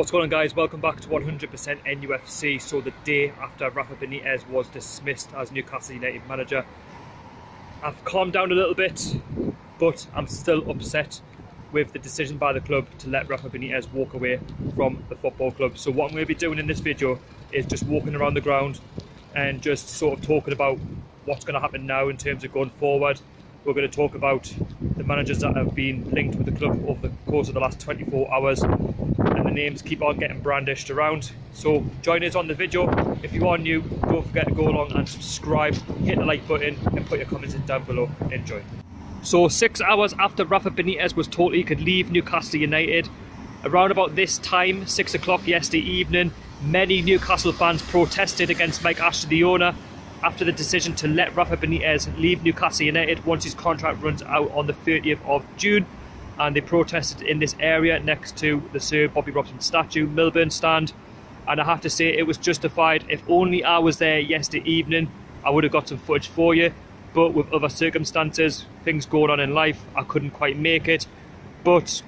What's going on, guys? Welcome back to 100% NUFC. So the day after Rafa Benitez was dismissed as Newcastle United manager, I've calmed down a little bit, but I'm still upset with the decision by the club to let Rafa Benitez walk away from the football club. So what I'm going to be doing in this video is just walking around the ground and just sort of talking about what's going to happen now in terms of going forward. We're going to talk about the managers that have been linked with the club over the course of the last 24 hours. And the names keep on getting brandished around. So join us on the video. If you are new, don't forget to go along and subscribe, hit the like button and put your comments in down below. Enjoy. So 6 hours after Rafa Benitez was told he could leave Newcastle United, around about this time, 6 o'clock yesterday evening, many Newcastle fans protested against Mike Ashley, the owner, after the decision to let Rafa Benitez leave Newcastle United once his contract runs out on the 30th of June. And they protested in this area next to the Sir Bobby Robson statue, Millburn stand. And I have to say it was justified. If only I was there yesterday evening, I would have got some footage for you. But with other circumstances, things going on in life, I couldn't quite make it. But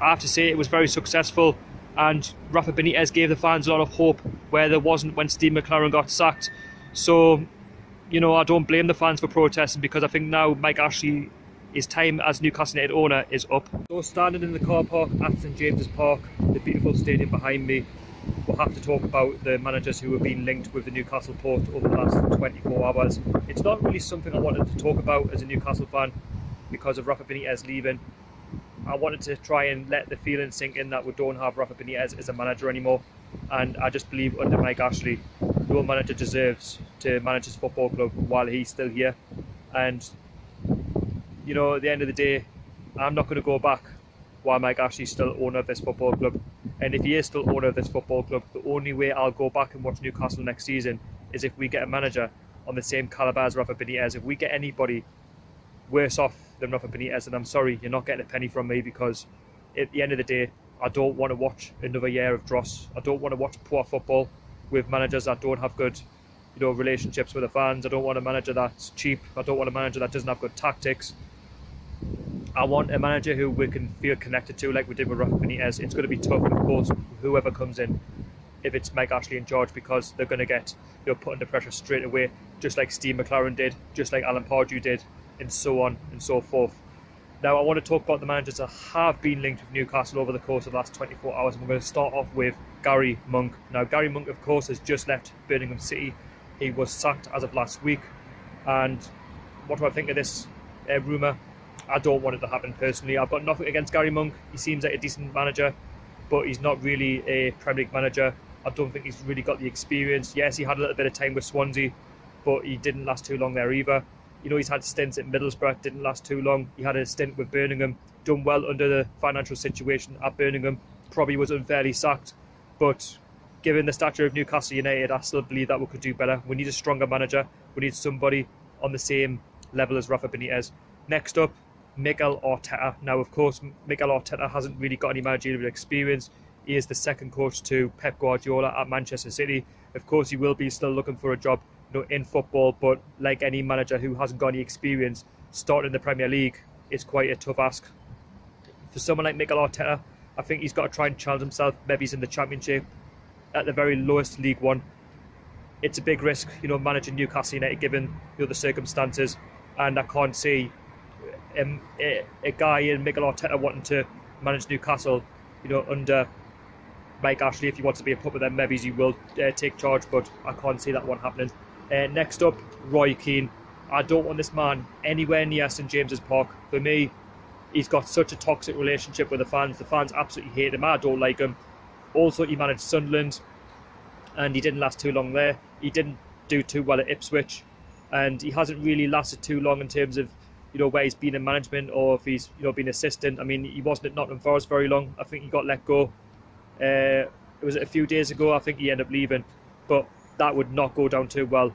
I have to say it was very successful. And Rafa Benitez gave the fans a lot of hope where there wasn't when Steve McLaren got sacked. So, you know, I don't blame the fans for protesting, because I think now Mike Ashley, his time as Newcastle United owner is up. So standing in the car park at St James's Park, the beautiful stadium behind me, we'll have to talk about the managers who have been linked with the Newcastle port over the last 24 hours. It's not really something I wanted to talk about as a Newcastle fan because of Rafa Benitez leaving. I wanted to try and let the feeling sink in that we don't have Rafa Benitez as a manager anymore. And I just believe under Mike Ashley, no manager deserves to manage his football club while he's still here. And you know, at the end of the day, I'm not going to go back while Mike Ashley's still owner of this football club. And if he is still owner of this football club, the only way I'll go back and watch Newcastle next season is if we get a manager on the same calibre as Rafa Benitez. If we get anybody worse off than Rafa Benitez, then I'm sorry, you're not getting a penny from me, because at the end of the day, I don't want to watch another year of dross. I don't want to watch poor football with managers that don't have good, you know, relationships with the fans. I don't want a manager that's cheap. I don't want a manager that doesn't have good tactics. I want a manager who we can feel connected to, like we did with Rafa Benitez. It's going to be tough, of course, whoever comes in, if it's Mike Ashley in charge, because they're going to get, you know, put under pressure straight away, just like Steve McLaren did, just like Alan Pardew did, and so on and so forth. Now, I want to talk about the managers that have been linked with Newcastle over the course of the last 24 hours. I'm going to start off with Gary Monk. Now, Gary Monk, of course, has just left Birmingham City. He was sacked as of last week. And what do I think of this rumour? I don't want it to happen personally. I've got nothing against Gary Monk. He seems like a decent manager, but he's not really a Premier League manager. I don't think he's really got the experience. Yes, he had a little bit of time with Swansea, but he didn't last too long there either. You know, he's had stints at Middlesbrough, didn't last too long. He had a stint with Birmingham, done well under the financial situation at Birmingham, probably was unfairly sacked. But given the stature of Newcastle United, I still believe that we could do better. We need a stronger manager. We need somebody on the same level as Rafa Benitez. Next up, Mikel Arteta. Now, of course, Mikel Arteta hasn't really got any managerial experience. He is the second coach to Pep Guardiola at Manchester City. Of course, he will be still looking for a job, you know, in football, but like any manager who hasn't got any experience, starting the Premier League is quite a tough ask. For someone like Mikel Arteta, I think he's got to try and challenge himself. Maybe he's in the Championship, at the very lowest, League One. It's a big risk, you know, managing Newcastle United given, you know, the circumstances, and I can't see a guy in Mikel Arteta wanting to manage Newcastle, you know, under Mike Ashley. If he wants to be a puppet, then maybe he will take charge, but I can't see that one happening. Next up, Roy Keane. I don't want this man anywhere near St James's Park. For me, he's got such a toxic relationship with the fans. The fans absolutely hate him. I don't like him. Also, he managed Sunderland, and he didn't last too long there. He didn't do too well at Ipswich, and he hasn't really lasted too long in terms of, you know, where he's been in management or if he's, you know, been assistant. I mean, he wasn't at Nottingham Forest very long. I think he got let go. It was a few days ago. I think he ended up leaving, but that would not go down too well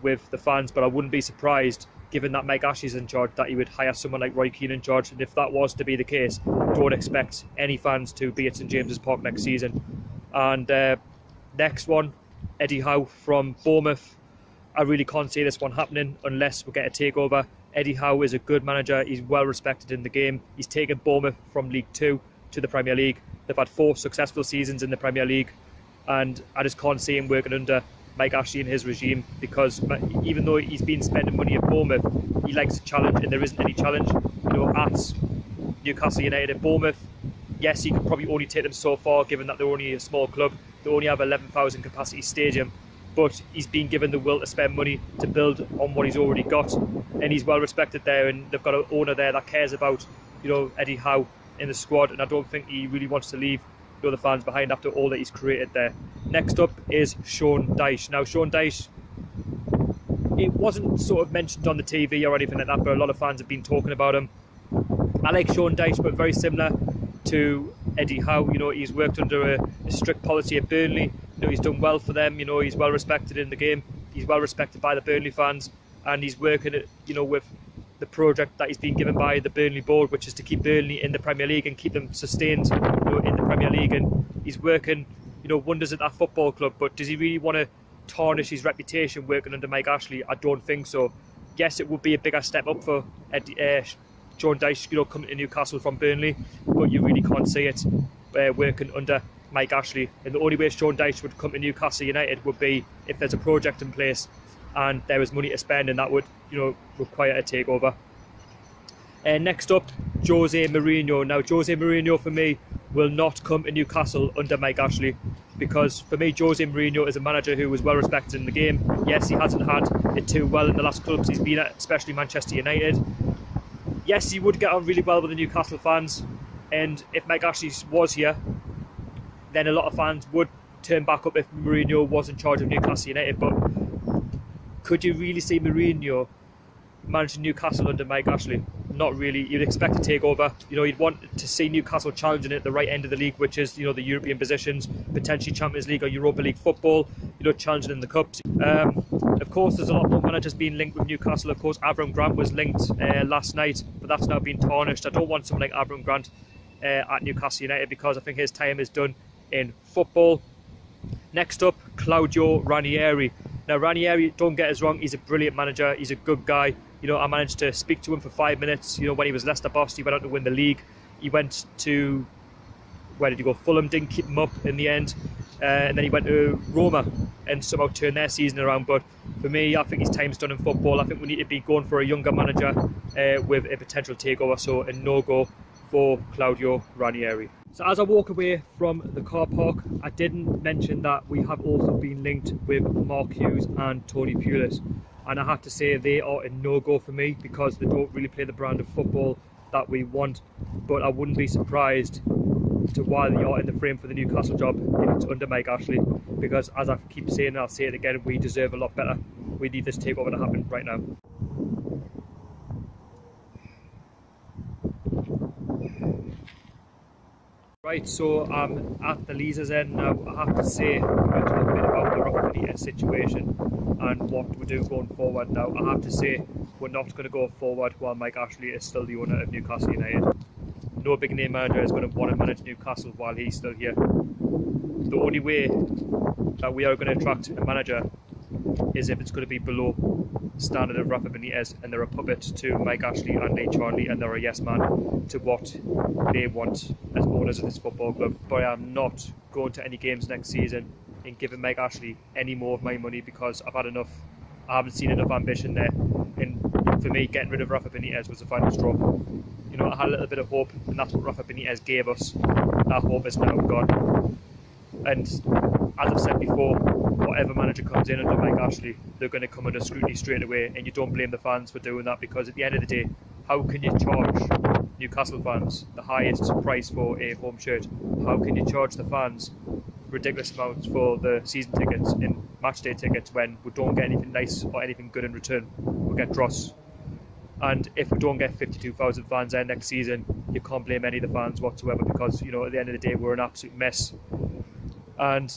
with the fans. But I wouldn't be surprised, given that Mike Ashley's in charge, that he would hire someone like Roy Keane in charge. And if that was to be the case, don't expect any fans to be at St James's Park next season. And next one, Eddie Howe from Bournemouth. I really can't see this one happening unless we get a takeover. Eddie Howe is a good manager. He's well respected in the game. He's taken Bournemouth from League 2 to the Premier League. They've had four successful seasons in the Premier League, and I just can't see him working under Mike Ashley and his regime, because even though he's been spending money at Bournemouth, he likes a challenge, and there isn't any challenge. You know, at Newcastle United and Bournemouth, yes, he could probably only take them so far, given that they're only a small club. They only have 11,000 capacity stadium, but he's been given the will to spend money to build on what he's already got, and he's well respected there, and they've got an owner there that cares about, you know, Eddie Howe in the squad, and I don't think he really wants to leave, you know, the fans behind after all that he's created there. Next up is Sean Dyche. Now, Sean Dyche, it wasn't sort of mentioned on the TV or anything like that, but a lot of fans have been talking about him. I like Sean Dyche, but very similar to Eddie Howe. You know, he's worked under a strict policy at Burnley. You know, he's done well for them. You know, he's well respected in the game. He's well respected by the Burnley fans, and he's working, you know, with the project that he's been given by the Burnley board, which is to keep Burnley in the Premier League and keep them sustained, you know, in the Premier League. And he's working, you know, wonders at that football club. But does he really want to tarnish his reputation working under Mike Ashley? I don't think so. Yes, it would be a bigger step up for Sean Dyche, you know, coming to Newcastle from Burnley, but you really can't see it working under Mike Ashley. And the only way Sean Dyche would come to Newcastle United would be if there's a project in place and there was money to spend, and that would, you know, require a takeover. And next up, Jose Mourinho. Now, Jose Mourinho for me will not come to Newcastle under Mike Ashley, because for me, Jose Mourinho is a manager who was well respected in the game. Yes, he hasn't had it too well in the last clubs he's been at, especially Manchester United. Yes, he would get on really well with the Newcastle fans, and if Mike Ashley was here, then a lot of fans would turn back up if Mourinho was in charge of Newcastle United. But could you really see Mourinho managing Newcastle under Mike Ashley? Not really. You'd expect a takeover. You know, you'd want to see Newcastle challenging at the right end of the league, which is, you know, the European positions, potentially Champions League or Europa League football, you know, challenging in the cups. Of course, there's a lot more managers being linked with Newcastle. Of course, Avram Grant was linked last night, but that's now been tarnished. I don't want someone like Avram Grant at Newcastle United, because I think his time is done in football. Next up, Claudio Ranieri. Now, Ranieri, don't get us wrong, he's a brilliant manager, he's a good guy. You know, I managed to speak to him for 5 minutes. You know, when he was Leicester boss, he went out to win the league. He went to, where did he go? Fulham, didn't keep him up in the end. And then he went to Roma and somehow turned their season around. But for me, I think his time's done in football. I think we need to be going for a younger manager with a potential takeover. So a no-go for Claudio Ranieri. So as I walk away from the car park, I didn't mention that we have also been linked with Mark Hughes and Tony Pulis. And I have to say they are a no-go for me, because they don't really play the brand of football that we want. But I wouldn't be surprised to why they are in the frame for the Newcastle job if it's under Mike Ashley. Because as I keep saying, and I'll say it again, we deserve a lot better. We need this takeover to happen right now. Right, so I'm at the Leasers end now. I have to say, I'm going to talk a bit about the Rock Media situation and what we do going forward now. I have to say, we're not going to go forward while Mike Ashley is still the owner of Newcastle United. No big name manager is going to want to manage Newcastle while he's still here. The only way that we are going to attract a manager is if it's going to be below standard of Rafa Benitez, and they're a puppet to Mike Ashley and Lee Charnley, and they're a yes man to what they want as owners of this football club. But I'm not going to any games next season and giving Mike Ashley any more of my money, because I've had enough. I haven't seen enough ambition there, and for me, getting rid of Rafa Benitez was the final straw. You know, I had a little bit of hope, and that's what Rafa Benitez gave us. That hope is now gone. And as I've said before, whatever manager comes in under Mike Ashley, they're going to come under scrutiny straight away, and you don't blame the fans for doing that, because at the end of the day, how can you charge Newcastle fans the highest price for a home shirt? How can you charge the fans ridiculous amounts for the season tickets and match day tickets when we don't get anything nice or anything good in return? We'll get dross. And if we don't get 52,000 fans there next season, you can't blame any of the fans whatsoever, because, you know, at the end of the day, we're an absolute mess. And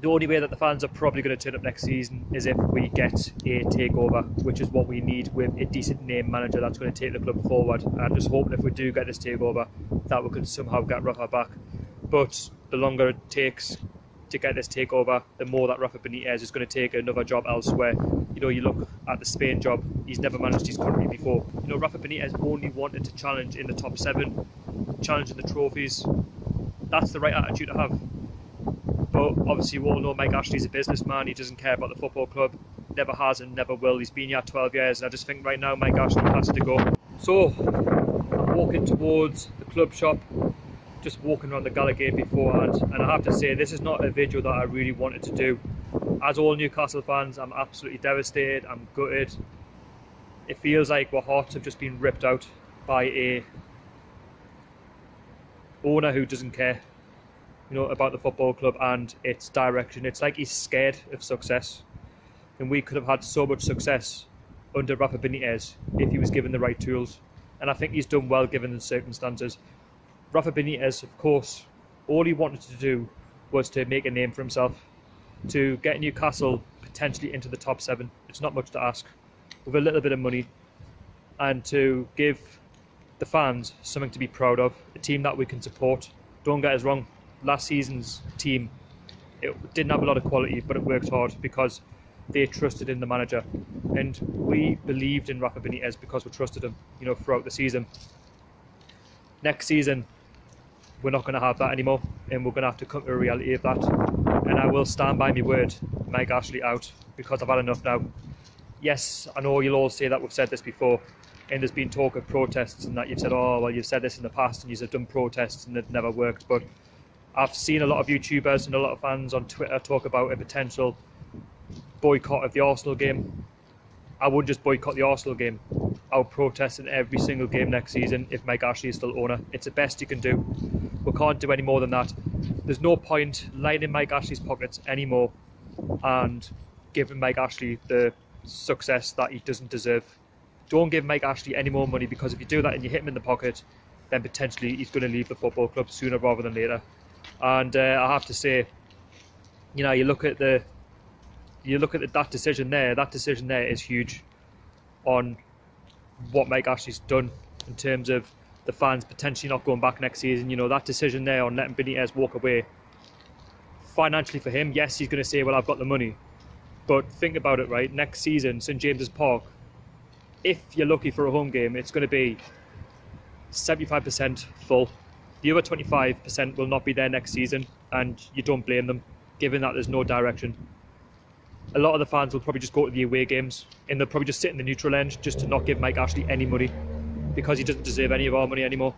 the only way that the fans are probably going to turn up next season is if we get a takeover, which is what we need, with a decent name manager that's going to take the club forward. I'm just hoping if we do get this takeover that we can somehow get Rafa back. But the longer it takes to get this takeover, the more that Rafa Benitez is going to take another job elsewhere. You know, you look at the Spain job, he's never managed his country before. You know, Rafa Benitez only wanted to challenge in the top 7, challenge in the trophies, that's the right attitude to have. But obviously we all know Mike Ashley's a businessman. He doesn't care about the football club, never has and never will. He's been here 12 years and I just think right now Mike Ashley has to go. So I'm walking towards the club shop, just walking around the Gallagher beforehand, and I have to say this is not a video that I really wanted to do. As all Newcastle fans, I'm absolutely devastated, I'm gutted. It feels like our hearts have just been ripped out by a owner who doesn't care, you know, about the football club and its direction. It's like he's scared of success, and we could have had so much success under Rafa Benitez if he was given the right tools, and I think he's done well given the circumstances. Rafa Benitez, of course, all he wanted to do was to make a name for himself, to get Newcastle potentially into the top 7. It's not much to ask, with a little bit of money, and to give the fans something to be proud of, a team that we can support. Don't get us wrong, last season's team, it didn't have a lot of quality, but it worked hard because they trusted in the manager, and we believed in Rafa Benitez because we trusted him, you know, throughout the season. Next season, we're not going to have that anymore, and we're going to have to come to a reality of that. And I will stand by my word, Mike Ashley out, because I've had enough now. Yes, I know you'll all say that we've said this before, and there's been talk of protests and that you've said, oh, well, you've said this in the past and you've done protests and it never worked. But I've seen a lot of YouTubers and a lot of fans on Twitter talk about a potential boycott of the Arsenal game. I wouldn't just boycott the Arsenal game. I'll protest in every single game next season if Mike Ashley is still owner. It's the best you can do. We can't do any more than that. There's no point lining Mike Ashley's pockets anymore and giving Mike Ashley the success that he doesn't deserve. Don't give Mike Ashley any more money, because if you do that and you hit him in the pocket, then potentially he's going to leave the football club sooner rather than later. And I have to say, you know, that decision there. That decision there is huge on what Mike Ashley's done in terms of the fans potentially not going back next season. You know, that decision there on letting Benitez walk away, financially for him, yes, he's going to say, well, I've got the money. But think about it, right? Next season, St James's Park, if you're lucky for a home game, it's going to be 75% full. The other 25% will not be there next season, and you don't blame them, given that there's no direction. A lot of the fans will probably just go to the away games, and they'll probably just sit in the neutral end just to not give Mike Ashley any money, because he doesn't deserve any of our money anymore.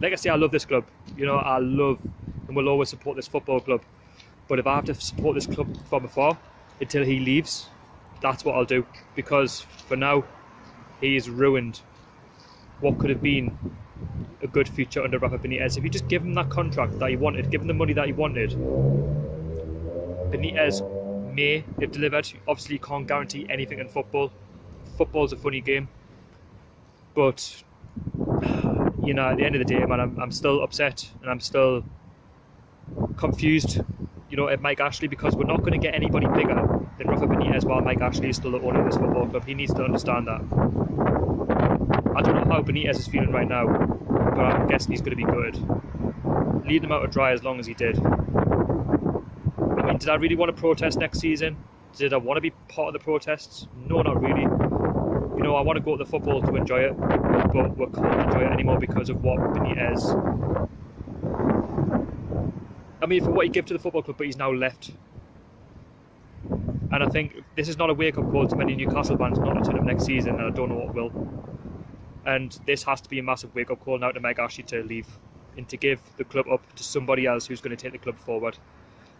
Like I say, I love this club. You know, I love and will always support this football club. But if I have to support this club from afar until he leaves, that's what I'll do, because for now, he has ruined what could have been a good future under Rafa Benitez. If you just give him that contract that he wanted, give him the money that he wanted, Benitez may have delivered. Obviously, you can't guarantee anything in football. Football's a funny game. But, you know, at the end of the day, man, I'm still upset and I'm still confused, you know, at Mike Ashley, because we're not going to get anybody bigger than Rafa Benitez while Mike Ashley is still the owner of this football club. He needs to understand that. I don't know how Benitez is feeling right now, but I'm guessing he's going to be good. Leave them out to dry as long as he did. I mean, did I really want to protest next season? Did I want to be part of the protests? No, not really. You know, I want to go to the football to enjoy it, but we can't enjoy it anymore because of what Benitez... I mean, for what he gave to the football club, but he's now left. And I think this is not a wake-up call to many Newcastle fans not to turn up next season, and I don't know what will. And this has to be a massive wake-up call now to Mike Ashley to leave and to give the club up to somebody else who's going to take the club forward.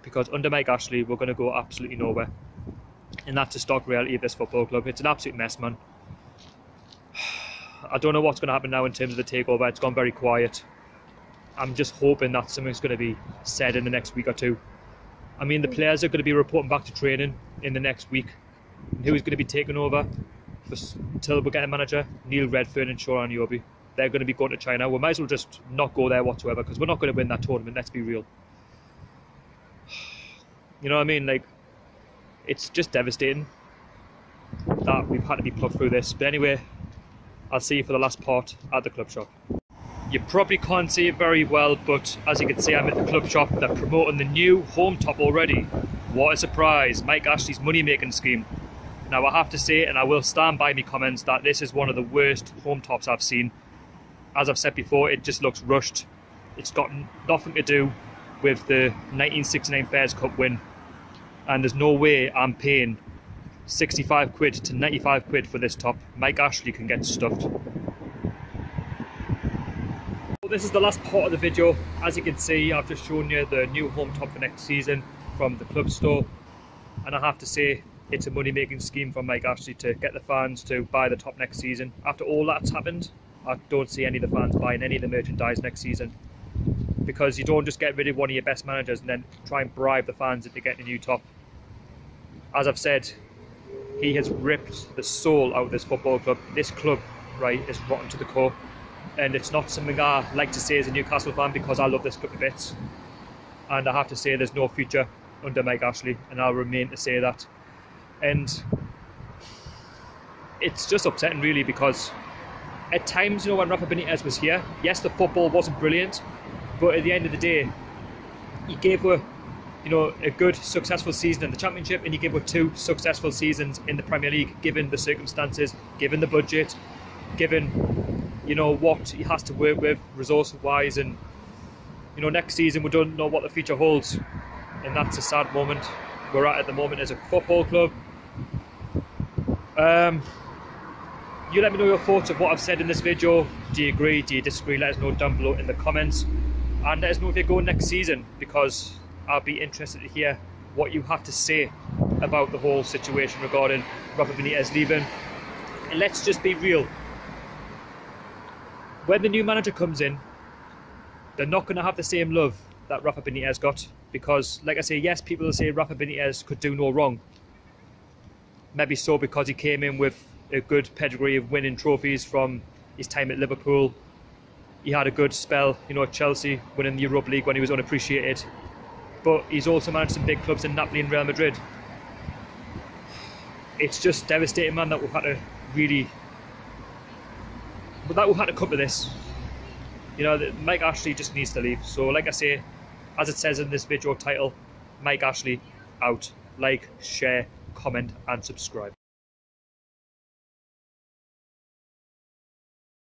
Because under Mike Ashley, we're going to go absolutely nowhere. And that's the stark reality of this football club. It's an absolute mess, man. I don't know what's going to happen now in terms of the takeover. It's gone very quiet. I'm just hoping that something's going to be said in the next week or two. I mean, the players are going to be reporting back to training in the next week. And who's going to be taking over until we get a manager? Neil Redfern and Shola Ayoub. They're going to be going to China. We might as well just not go there whatsoever, because we're not going to win that tournament, let's be real. You know what I mean? Like, it's just devastating that we've had to be plugged through this. But anyway, I'll see you for the last part at the club shop. You probably can't see it very well, but as you can see, I'm at the club shop. They're promoting the new home top already. What a surprise, Mike Ashley's money-making scheme. Now, I have to say, and I will stand by my comments, that this is one of the worst home tops I've seen. As I've said before, it just looks rushed. It's got nothing to do with the 1969 Bears Cup win, and there's no way I'm paying 65 quid to 95 quid for this top. Mike Ashley can get stuffed. Well, this is the last part of the video. As you can see, I've just shown you the new home top for next season from the club store, and I have to say it's a money-making scheme from Mike Ashley to get the fans to buy the top next season. After all that's happened, I don't see any of the fans buying any of the merchandise next season, because you don't just get rid of one of your best managers and then try and bribe the fans if they get a new top. As I've said, he has ripped the soul out of this football club. This club, right, is rotten to the core, and it's not something I like to say as a Newcastle fan, because I love this club a bit, and I have to say there's no future under Mike Ashley, and I'll remain to say that. And it's just upsetting really, because at times, you know, when Rafa Benitez was here, yes, the football wasn't brilliant, but at the end of the day, he gave her, you know, a good successful season in the Championship, and he gave her two successful seasons in the Premier League, given the circumstances, given the budget, given, you know, what he has to work with resource wise. And, you know, next season we don't know what the future holds, and that's a sad moment we're at the moment as a football club. You let me know your thoughts of what I've said in this video. Do you agree? Do you disagree? Let us know down below in the comments, and let us know if you go next season, because I'll be interested to hear what you have to say about the whole situation regarding Rafa Benitez leaving. And let's just be real, when the new manager comes in, they're not going to have the same love that Rafa Benitez got, because like I say, yes, people will say Rafa Benitez could do no wrong, maybe so, because he came in with a good pedigree of winning trophies from his time at Liverpool. He had a good spell, you know, at Chelsea, winning the Europa League when he was unappreciated, but he's also managed some big clubs in Napoli and Real Madrid. It's just devastating, man, that we've had to really, but that we've had to come to this. You know, Mike Ashley just needs to leave. So like I say, as it says in this video title, Mike Ashley out. Like, share, comment and subscribe.